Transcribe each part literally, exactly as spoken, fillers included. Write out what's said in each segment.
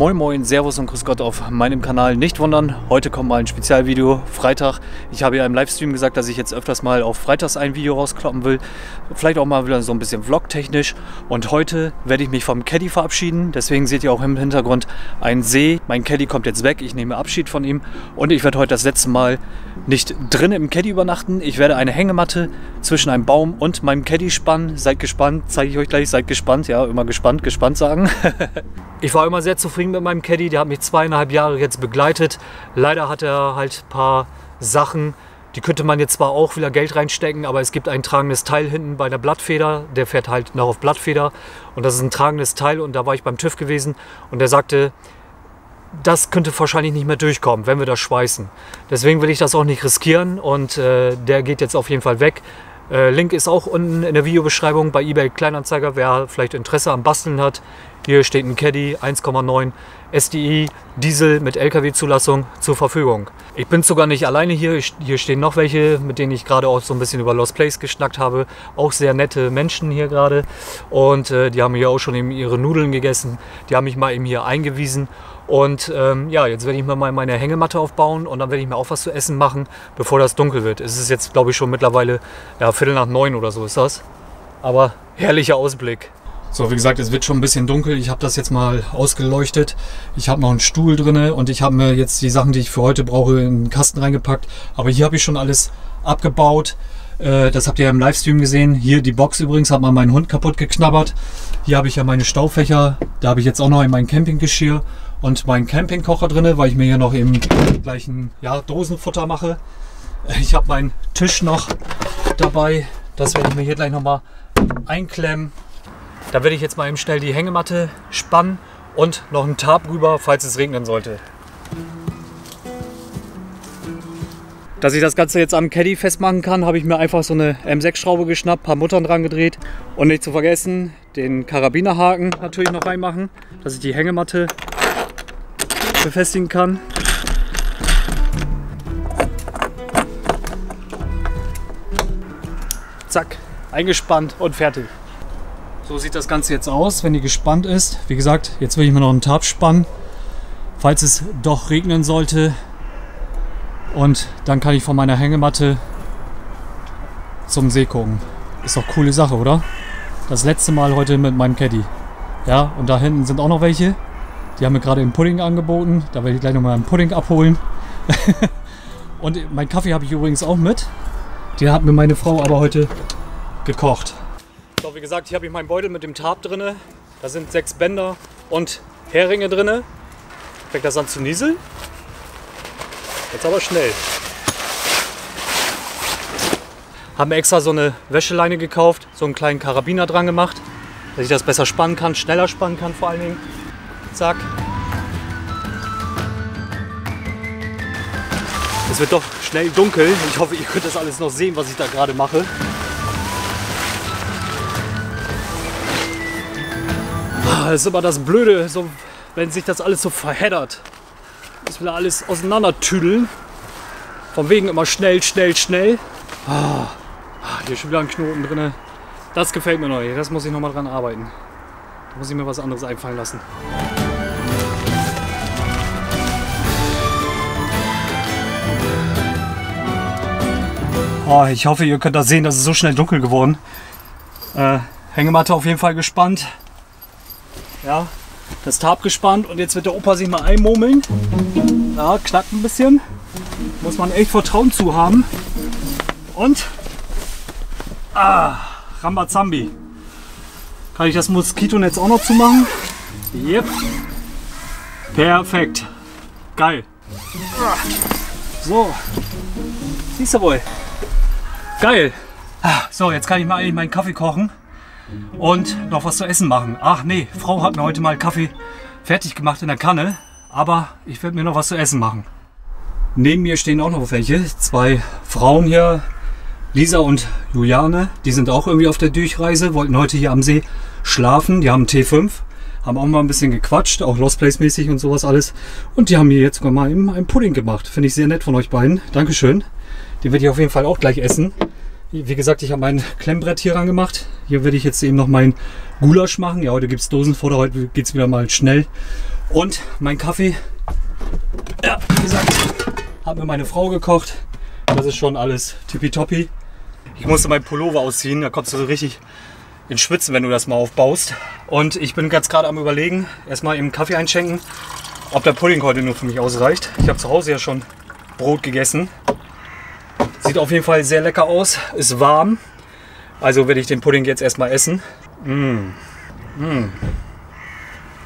Moin Moin, Servus und Grüß Gott auf meinem Kanal. Nicht wundern, heute kommt mal ein Spezialvideo, Freitag. Ich habe ja im Livestream gesagt, dass ich jetzt öfters mal auf Freitags ein Video rauskloppen will. Vielleicht auch mal wieder so ein bisschen vlogtechnisch. Und heute werde ich mich vom Caddy verabschieden. Deswegen seht ihr auch im Hintergrund einen See. Mein Caddy kommt jetzt weg, ich nehme Abschied von ihm. Und ich werde heute das letzte Mal nicht drin im Caddy übernachten. Ich werde eine Hängematte zwischen einem Baum und meinem Caddy spannen. Seid gespannt, zeige ich euch gleich, seid gespannt. Ja, immer gespannt, gespannt sagen. Ich war immer sehr zufrieden mit meinem Caddy, der hat mich zweieinhalb Jahre jetzt begleitet. Leider hat er halt ein paar Sachen, die könnte man jetzt zwar auch wieder Geld reinstecken, aber es gibt ein tragendes Teil hinten bei der Blattfeder. Der fährt halt noch auf Blattfeder und das ist ein tragendes Teil und da war ich beim TÜV gewesen und der sagte, das könnte wahrscheinlich nicht mehr durchkommen, wenn wir das schweißen. Deswegen will ich das auch nicht riskieren und äh, der geht jetzt auf jeden Fall weg. Äh, Link ist auch unten in der Videobeschreibung bei eBay Kleinanzeiger, wer vielleicht Interesse am Basteln hat. Hier steht ein Caddy eins Komma neun S D I Diesel mit L K W-Zulassung zur Verfügung. Ich bin sogar nicht alleine hier. Ich, hier stehen noch welche, mit denen ich gerade auch so ein bisschen über Lost Place geschnackt habe. Auch sehr nette Menschen hier gerade. Und äh, die haben hier auch schon eben ihre Nudeln gegessen. Die haben mich mal eben hier eingewiesen. Und ähm, ja, jetzt werde ich mir mal meine Hängematte aufbauen und dann werde ich mir auch was zu essen machen, bevor das dunkel wird. Es ist jetzt, glaube ich, schon mittlerweile ja, Viertel nach neun oder so ist das. Aber herrlicher Ausblick. So, wie gesagt, es wird schon ein bisschen dunkel. Ich habe das jetzt mal ausgeleuchtet. Ich habe noch einen Stuhl drin und ich habe mir jetzt die Sachen, die ich für heute brauche, in einen Kasten reingepackt. Aber hier habe ich schon alles abgebaut. Das habt ihr ja im Livestream gesehen. Hier die Box übrigens, hat mal meinen Hund kaputt geknabbert. Hier habe ich ja meine Staufächer. Da habe ich jetzt auch noch mein Campinggeschirr und meinen Campingkocher drin, weil ich mir hier noch eben gleich ein ja, Dosenfutter mache. Ich habe meinen Tisch noch dabei. Das werde ich mir hier gleich nochmal einklemmen. Da werde ich jetzt mal eben schnell die Hängematte spannen und noch einen Tarp rüber, falls es regnen sollte. Dass ich das Ganze jetzt am Caddy festmachen kann, habe ich mir einfach so eine M sechs Schraube geschnappt, ein paar Muttern dran gedreht. Und nicht zu vergessen, den Karabinerhaken natürlich noch reinmachen, dass ich die Hängematte befestigen kann. Zack, eingespannt und fertig. So sieht das Ganze jetzt aus, wenn die gespannt ist. Wie gesagt, jetzt will ich mir noch einen Tarp spannen, falls es doch regnen sollte. Und dann kann ich von meiner Hängematte zum See gucken. Ist doch eine coole Sache, oder? Das letzte Mal heute mit meinem Caddy. Ja, und da hinten sind auch noch welche. Die haben mir gerade den Pudding angeboten. Da werde ich gleich nochmal einen Pudding abholen. Und meinen Kaffee habe ich übrigens auch mit. Den hat mir meine Frau aber heute gekocht. So, wie gesagt, hier habe ich meinen Beutel mit dem Tarp drin. Da sind sechs Bänder und Heringe drin. Fängt das an zu nieseln? Jetzt aber schnell. Haben extra so eine Wäscheleine gekauft, so einen kleinen Karabiner dran gemacht, dass ich das besser spannen kann, schneller spannen kann vor allen Dingen. Zack. Es wird doch schnell dunkel. Ich hoffe, ihr könnt das alles noch sehen, was ich da gerade mache. Das ist immer das Blöde, so, wenn sich das alles so verheddert. Muss man da alles auseinandertüdeln. Von wegen immer schnell, schnell, schnell. Ah, hier ist schon wieder ein Knoten drin. Das gefällt mir noch nicht. Das muss ich noch mal dran arbeiten. Da muss ich mir was anderes einfallen lassen. Oh, ich hoffe, ihr könnt das sehen, das ist so schnell dunkel geworden. Äh, Hängematte auf jeden Fall gespannt. Ja, das Tarp gespannt und jetzt wird der Opa sich mal einmurmeln. Ja, knackt ein bisschen. Muss man echt Vertrauen zu haben. Und, ah, Rambazambi. Kann ich das Moskitonetz auch noch zumachen? Yep. Perfekt. Geil. So. Siehst du wohl. Geil. So, jetzt kann ich mal eigentlich meinen Kaffee kochen. Und noch was zu essen machen. Ach nee, Frau hat mir heute mal Kaffee fertig gemacht in der Kanne, aber ich werde mir noch was zu essen machen. Neben mir stehen auch noch welche, zwei Frauen hier, Lisa und Juliane, die sind auch irgendwie auf der Durchreise, wollten heute hier am See schlafen, die haben T fünf, haben auch mal ein bisschen gequatscht, auch Lost Place mäßig und sowas alles. Und die haben mir jetzt sogar mal einen Pudding gemacht, finde ich sehr nett von euch beiden, Dankeschön. Den werde ich auf jeden Fall auch gleich essen. Wie gesagt, ich habe mein Klemmbrett hier ran gemacht. Hier werde ich jetzt eben noch mein Gulasch machen. Ja, heute gibt es Dosenfutter, heute geht es wieder mal schnell. Und mein Kaffee, ja, wie gesagt, hat mir meine Frau gekocht. Das ist schon alles tippitoppi. Ich musste meinen Pullover ausziehen, da kommst du so richtig ins Schwitzen, wenn du das mal aufbaust. Und ich bin ganz gerade am Überlegen, erstmal eben Kaffee einschenken, ob der Pudding heute nur für mich ausreicht. Ich habe zu Hause ja schon Brot gegessen. Sieht auf jeden Fall sehr lecker aus, ist warm. Also werde ich den Pudding jetzt erstmal essen. Mmh. Mmh.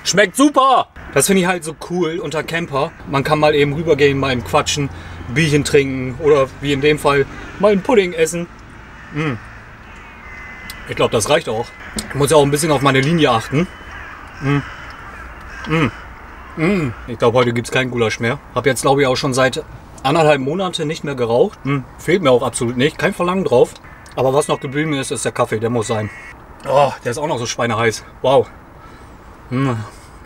Schmeckt super! Das finde ich halt so cool unter Camper. Man kann mal eben rübergehen, mal eben quatschen, Bierchen trinken oder wie in dem Fall mal einen Pudding essen. Mmh. Ich glaube, das reicht auch. Ich muss ja auch ein bisschen auf meine Linie achten. Mmh. Mmh. Mmh. Ich glaube, heute gibt es keinen Gulasch mehr. Habe jetzt, glaube ich, auch schon seit anderthalb Monate nicht mehr geraucht. Mmh. Fehlt mir auch absolut nicht. Kein Verlangen drauf. Aber was noch geblieben ist, ist der Kaffee. Der muss sein. Oh, der ist auch noch so schweineheiß. Wow. Mmh.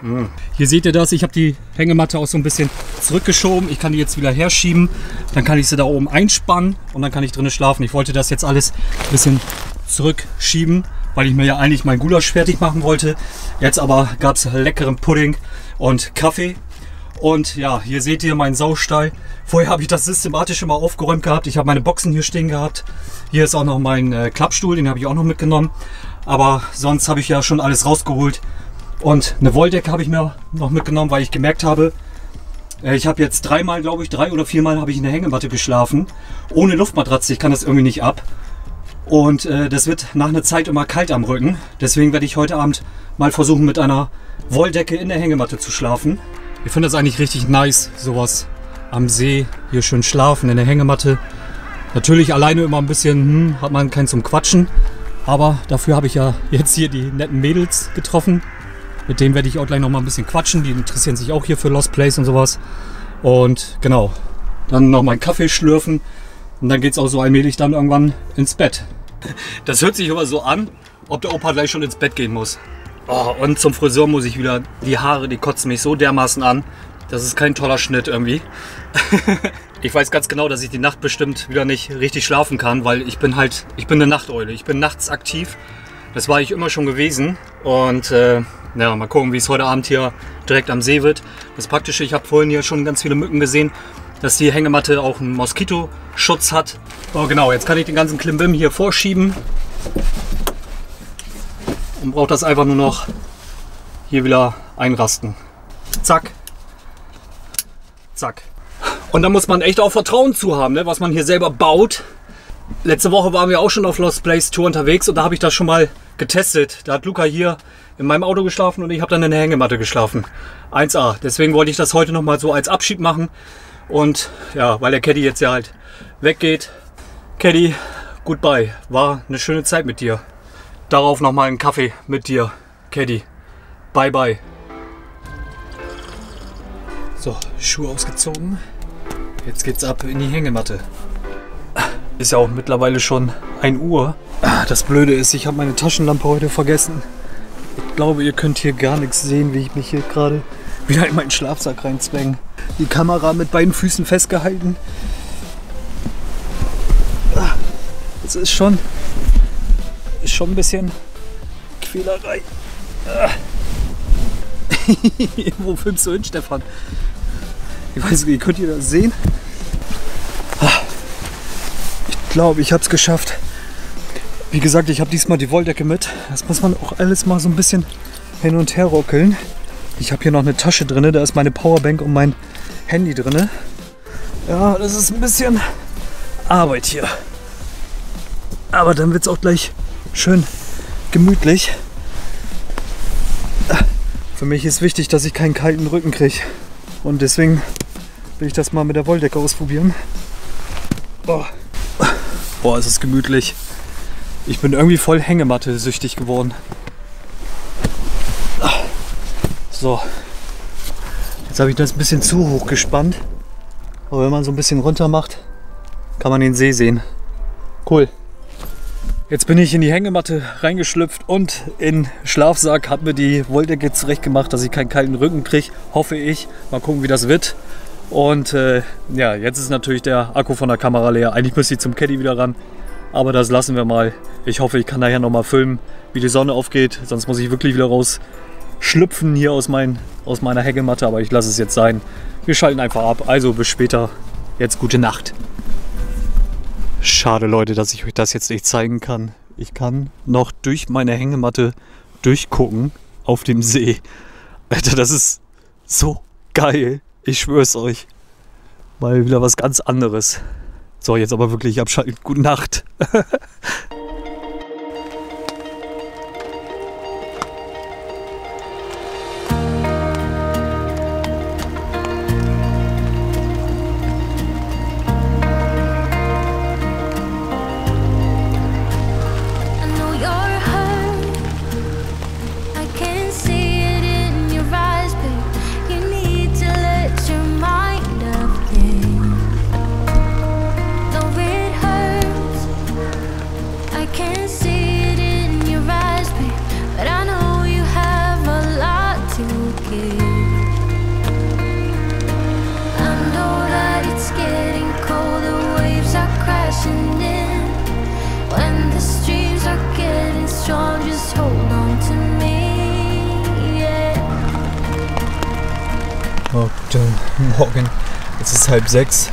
Mmh. Hier seht ihr das, ich habe die Hängematte auch so ein bisschen zurückgeschoben. Ich kann die jetzt wieder herschieben, dann kann ich sie da oben einspannen und dann kann ich drinnen schlafen. Ich wollte das jetzt alles ein bisschen zurückschieben, weil ich mir ja eigentlich mein Gulasch fertig machen wollte. Jetzt aber gab es leckeren Pudding und Kaffee. Und ja, hier seht ihr meinen Saustall. Vorher habe ich das systematisch immer aufgeräumt gehabt. Ich habe meine Boxen hier stehen gehabt. Hier ist auch noch mein äh, Klappstuhl, den habe ich auch noch mitgenommen. Aber sonst habe ich ja schon alles rausgeholt. Und eine Wolldecke habe ich mir noch mitgenommen, weil ich gemerkt habe, ich habe jetzt dreimal, glaube ich, drei oder viermal habe ich in der Hängematte geschlafen. Ohne Luftmatratze, ich kann das irgendwie nicht ab. Und äh, das wird nach einer Zeit immer kalt am Rücken. Deswegen werde ich heute Abend mal versuchen, mit einer Wolldecke in der Hängematte zu schlafen. Ich finde das eigentlich richtig nice, sowas am See, hier schön schlafen in der Hängematte. Natürlich alleine immer ein bisschen, hm, hat man keinen zum Quatschen. Aber dafür habe ich ja jetzt hier die netten Mädels getroffen. Mit denen werde ich auch gleich noch mal ein bisschen quatschen. Die interessieren sich auch hier für Lost Place und sowas. Und genau, dann noch meinen Kaffee schlürfen. Und dann geht es auch so allmählich dann irgendwann ins Bett. Das hört sich immer so an, ob der Opa gleich schon ins Bett gehen muss. Oh, und zum Friseur muss ich wieder. Die Haare, die kotzen mich so dermaßen an. Das ist kein toller Schnitt irgendwie. Ich weiß ganz genau, dass ich die Nacht bestimmt wieder nicht richtig schlafen kann, weil ich bin halt, ich bin eine Nachteule. Ich bin nachts aktiv. Das war ich immer schon gewesen. Und äh, ja, mal gucken, wie es heute Abend hier direkt am See wird. Das Praktische, ich habe vorhin hier schon ganz viele Mücken gesehen, dass die Hängematte auch einen Moskitoschutz hat. Oh genau, jetzt kann ich den ganzen Klimbim hier vorschieben. Und brauche das einfach nur noch hier wieder einrasten. Zack. Zack. Und da muss man echt auch Vertrauen zu haben, ne, was man hier selber baut. Letzte Woche waren wir auch schon auf Lost Place Tour unterwegs und da habe ich das schon mal getestet. Da hat Luca hier in meinem Auto geschlafen und ich habe dann in der Hängematte geschlafen. eins A. Deswegen wollte ich das heute noch mal so als Abschied machen. Und ja, weil der Caddy jetzt ja halt weggeht. Caddy, goodbye. War eine schöne Zeit mit dir. Darauf noch mal einen Kaffee mit dir, Caddy. Bye, bye. So, Schuhe ausgezogen. Jetzt geht's ab in die Hängematte. Ist ja auch mittlerweile schon ein Uhr. Das Blöde ist, ich habe meine Taschenlampe heute vergessen. Ich glaube, ihr könnt hier gar nichts sehen, wie ich mich hier gerade wieder in meinen Schlafsack reinzwänge. Die Kamera mit beiden Füßen festgehalten. Das ist schon, ist schon ein bisschen Quälerei. Wo filmst du hin, Stefan? Ich weiß nicht, könnt ihr das sehen? Ich glaube, ich habe es geschafft. Wie gesagt, ich habe diesmal die Wolldecke mit. Das muss man auch alles mal so ein bisschen hin und her ruckeln. Ich habe hier noch eine Tasche drin, da ist meine Powerbank und mein Handy drin. Ja, das ist ein bisschen Arbeit hier. Aber dann wird es auch gleich schön gemütlich. Für mich ist wichtig, dass ich keinen kalten Rücken kriege. Und deswegen will ich das mal mit der Wolldecke ausprobieren. Boah. Boah, es ist gemütlich. Ich bin irgendwie voll Hängematte-süchtig geworden. So. Jetzt habe ich das ein bisschen zu hoch gespannt. Aber wenn man so ein bisschen runter macht, kann man den See sehen. Cool. Jetzt bin ich in die Hängematte reingeschlüpft und in Schlafsack. Habe mir die Wolldecke zurecht gemacht, dass ich keinen kalten Rücken kriege. Hoffe ich. Mal gucken, wie das wird. Und äh, ja, jetzt ist natürlich der Akku von der Kamera leer. Eigentlich müsste ich zum Caddy wieder ran, aber das lassen wir mal. Ich hoffe, ich kann nachher nochmal filmen, wie die Sonne aufgeht. Sonst muss ich wirklich wieder rausschlüpfen hier aus meinen aus meiner Hängematte, aber ich lasse es jetzt sein. Wir schalten einfach ab. Also bis später. Jetzt gute Nacht. Schade, Leute, dass ich euch das jetzt nicht zeigen kann. Ich kann noch durch meine Hängematte durchgucken auf dem See. Alter, das ist so geil. Ich schwör's euch. Mal wieder was ganz anderes. So, jetzt aber wirklich abschalten. Gute Nacht. Morgen, es ist halb sechs.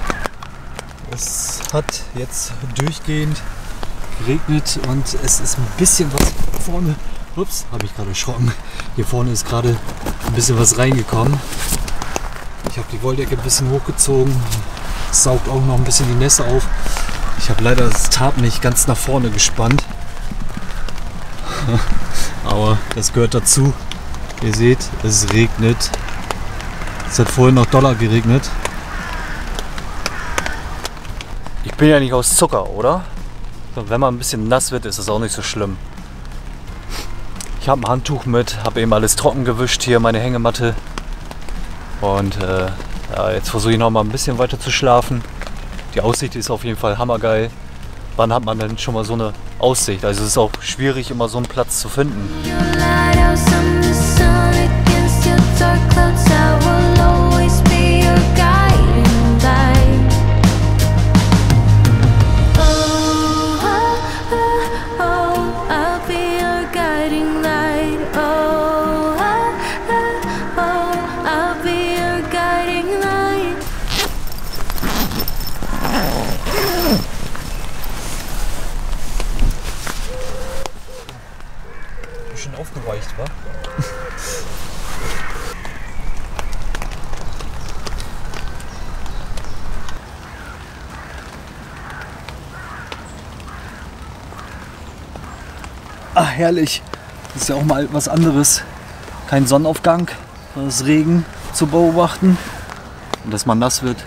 Es hat jetzt durchgehend geregnet und es ist ein bisschen was vorne. Ups, habe ich gerade erschrocken. Hier vorne ist gerade ein bisschen was reingekommen. Ich habe die Wolldecke ein bisschen hochgezogen. Es saugt auch noch ein bisschen die Nässe auf. Ich habe leider das Tarp nicht ganz nach vorne gespannt. Aber das gehört dazu. Ihr seht, es regnet. Es hat vorhin noch doller geregnet. Ich bin ja nicht aus Zucker, oder? Und wenn man ein bisschen nass wird, ist es auch nicht so schlimm. Ich habe ein Handtuch mit, habe eben alles trocken gewischt hier, meine Hängematte. Und äh, ja, jetzt versuche ich noch mal ein bisschen weiter zu schlafen. Die Aussicht ist auf jeden Fall hammergeil. Wann hat man denn schon mal so eine Aussicht? Also es ist auch schwierig, immer so einen Platz zu finden. Aufgeweicht war. Ach, herrlich. Das ist ja auch mal was anderes. Kein Sonnenaufgang, sondern das Regen zu beobachten. Und dass man nass wird.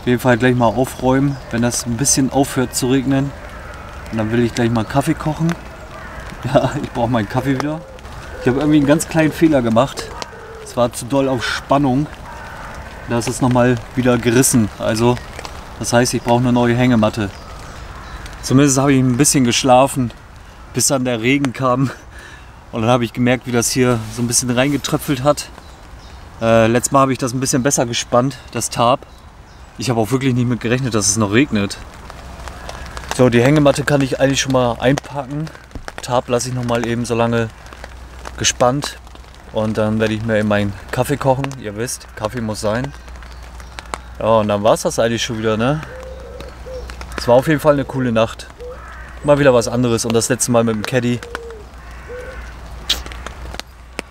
Auf jeden Fall gleich mal aufräumen, wenn das ein bisschen aufhört zu regnen. Und dann will ich gleich mal Kaffee kochen. Ja, ich brauche meinen Kaffee wieder. Ich habe irgendwie einen ganz kleinen Fehler gemacht. Es war zu doll auf Spannung. Da ist es nochmal wieder gerissen. Also, das heißt, ich brauche eine neue Hängematte. Zumindest habe ich ein bisschen geschlafen, bis dann der Regen kam. Und dann habe ich gemerkt, wie das hier so ein bisschen reingetröpfelt hat. Äh, letztes Mal habe ich das ein bisschen besser gespannt, das Tarp. Ich habe auch wirklich nicht mit gerechnet, dass es noch regnet. So, die Hängematte kann ich eigentlich schon mal einpacken. Tarp lasse ich noch mal eben so lange gespannt und dann werde ich mir eben meinen Kaffee kochen. Ihr wisst, Kaffee muss sein. Ja, und dann war es das eigentlich schon wieder, ne? Es war auf jeden Fall eine coole Nacht. Mal wieder was anderes und das letzte Mal mit dem Caddy.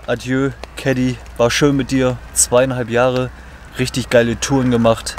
Adieu, Caddy. War schön mit dir. Zweieinhalb Jahre. Richtig geile Touren gemacht.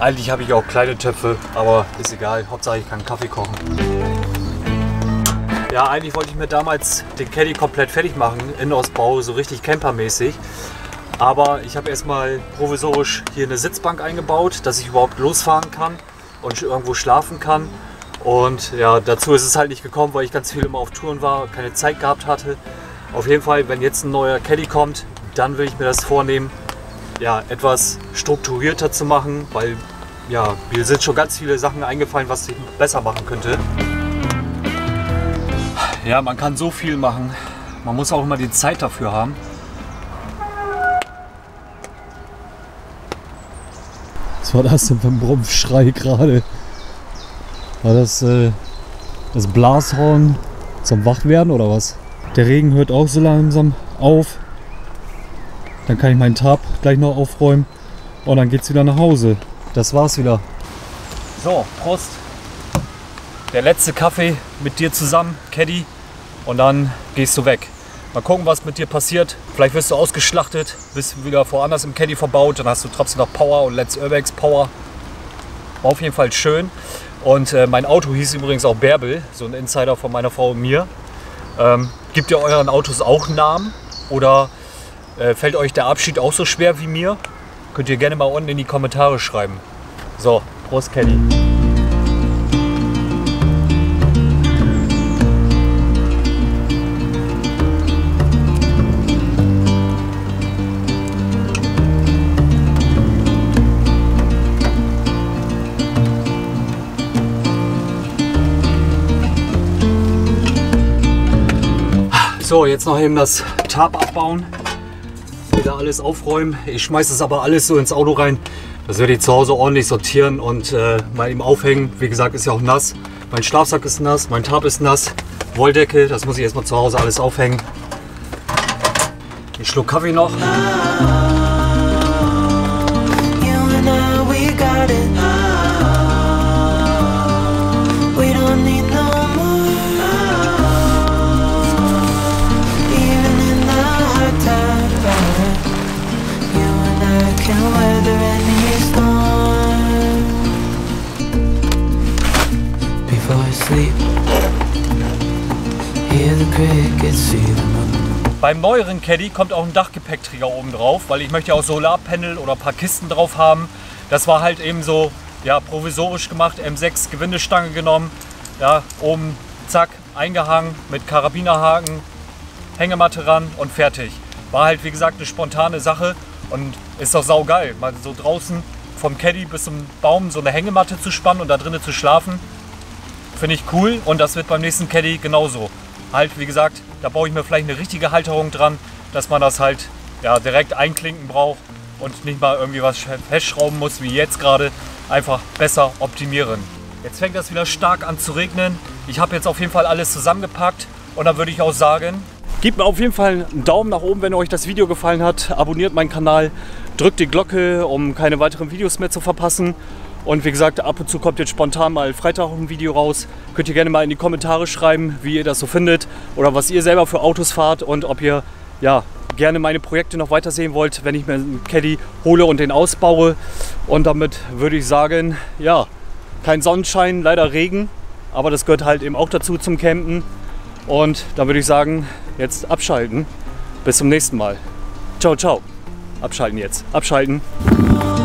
Eigentlich habe ich auch kleine Töpfe, aber ist egal. Hauptsache ich kann Kaffee kochen. Ja, eigentlich wollte ich mir damals den Caddy komplett fertig machen, Innenausbau, so richtig campermäßig. Aber ich habe erstmal provisorisch hier eine Sitzbank eingebaut, dass ich überhaupt losfahren kann und irgendwo schlafen kann. Und ja, dazu ist es halt nicht gekommen, weil ich ganz viel immer auf Touren war, keine Zeit gehabt hatte. Auf jeden Fall, wenn jetzt ein neuer Caddy kommt, dann will ich mir das vornehmen, ja, etwas strukturierter zu machen, weil ja, mir sind schon ganz viele Sachen eingefallen, was ich besser machen könnte. Ja, man kann so viel machen. Man muss auch immer die Zeit dafür haben. Was war das denn für ein Brumpfschrei gerade? War das äh, das Blashorn zum Wachwerden oder was? Der Regen hört auch so langsam auf. Dann kann ich meinen Tarp gleich noch aufräumen und dann geht's wieder nach Hause. Das war's wieder. So, Prost. Der letzte Kaffee mit dir zusammen, Caddy. Und dann gehst du weg. Mal gucken, was mit dir passiert. Vielleicht wirst du ausgeschlachtet, bist wieder woanders im Caddy verbaut. Dann hast du trotzdem noch Power und Let's Urbex Power. War auf jeden Fall schön. Und äh, mein Auto hieß übrigens auch Bärbel. So ein Insider von meiner Frau und mir. Ähm, gebt ihr euren Autos auch Namen? Oder äh, fällt euch der Abschied auch so schwer wie mir? Könnt ihr gerne mal unten in die Kommentare schreiben. So, Prost, Caddy. So, jetzt noch eben das Tarp abbauen. Wieder alles aufräumen. Ich schmeiße das aber alles so ins Auto rein. Das werde ich zu Hause ordentlich sortieren und äh, mal eben aufhängen. Wie gesagt, ist ja auch nass. Mein Schlafsack ist nass, mein Tarp ist nass. Wolldecke, das muss ich erstmal zu Hause alles aufhängen. Einen Schluck Kaffee noch. Beim neueren Caddy kommt auch ein Dachgepäckträger oben drauf, weil ich möchte auch Solarpanel oder ein paar Kisten drauf haben. Das war halt eben so, ja, provisorisch gemacht, M sechs Gewindestange genommen, ja, oben zack eingehangen mit Karabinerhaken, Hängematte ran und fertig. War halt wie gesagt eine spontane Sache und ist doch saugeil, mal so draußen vom Caddy bis zum Baum so eine Hängematte zu spannen und da drinnen zu schlafen. Finde ich cool und das wird beim nächsten Caddy genauso. Halt, wie gesagt, da baue ich mir vielleicht eine richtige Halterung dran, dass man das halt ja, direkt einklinken braucht und nicht mal irgendwie was festschrauben muss, wie jetzt gerade. Einfach besser optimieren. Jetzt fängt das wieder stark an zu regnen. Ich habe jetzt auf jeden Fall alles zusammengepackt und dann würde ich auch sagen, gebt mir auf jeden Fall einen Daumen nach oben, wenn euch das Video gefallen hat. Abonniert meinen Kanal, drückt die Glocke, um keine weiteren Videos mehr zu verpassen. Und wie gesagt, ab und zu kommt jetzt spontan mal Freitag ein Video raus. Könnt ihr gerne mal in die Kommentare schreiben, wie ihr das so findet oder was ihr selber für Autos fahrt und ob ihr ja, gerne meine Projekte noch weiter sehen wollt, wenn ich mir einen Caddy hole und den ausbaue. Und damit würde ich sagen, ja, kein Sonnenschein, leider Regen, aber das gehört halt eben auch dazu zum Campen. Und dann würde ich sagen, jetzt abschalten. Bis zum nächsten Mal. Ciao, ciao. Abschalten jetzt. Abschalten.